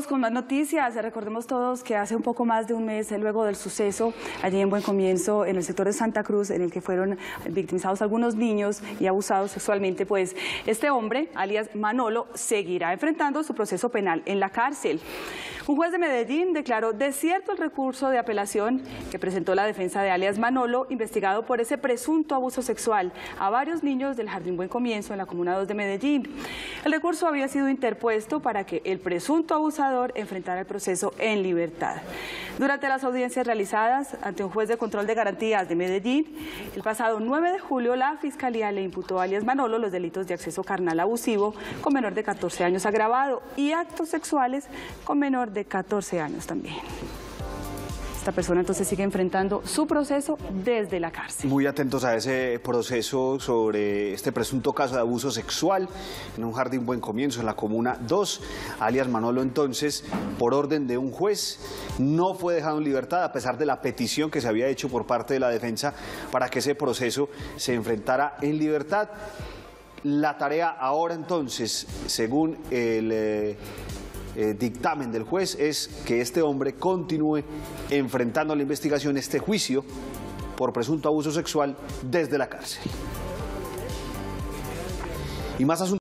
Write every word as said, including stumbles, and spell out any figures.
Vamos con más noticias. Recordemos todos que hace un poco más de un mes, luego del suceso allí en Buen Comienzo, en el sector de Santa Cruz, en el que fueron victimizados algunos niños y abusados sexualmente, pues este hombre, alias Manolo, seguirá enfrentando su proceso penal en la cárcel. Un juez de Medellín declaró desierto el recurso de apelación que presentó la defensa de alias Manolo, investigado por ese presunto abuso sexual a varios niños del Jardín Buen Comienzo en la Comuna dos de Medellín. El recurso había sido interpuesto para que el presunto abusador enfrentará el proceso en libertad. Durante las audiencias realizadas ante un juez de control de garantías de Medellín, el pasado nueve de julio la Fiscalía le imputó a alias Manolo los delitos de acceso carnal abusivo con menor de catorce años agravado y actos sexuales con menor de catorce años también. Esta persona entonces sigue enfrentando su proceso desde la cárcel. Muy atentos a ese proceso sobre este presunto caso de abuso sexual en un jardín Buen Comienzo, en la Comuna dos. Alias Manolo, entonces, por orden de un juez, no fue dejado en libertad a pesar de la petición que se había hecho por parte de la defensa para que ese proceso se enfrentara en libertad. La tarea ahora, entonces, según el... Eh, Eh, dictamen del juez, es que este hombre continúe enfrentando la investigación, este juicio por presunto abuso sexual desde la cárcel. Y más asuntos.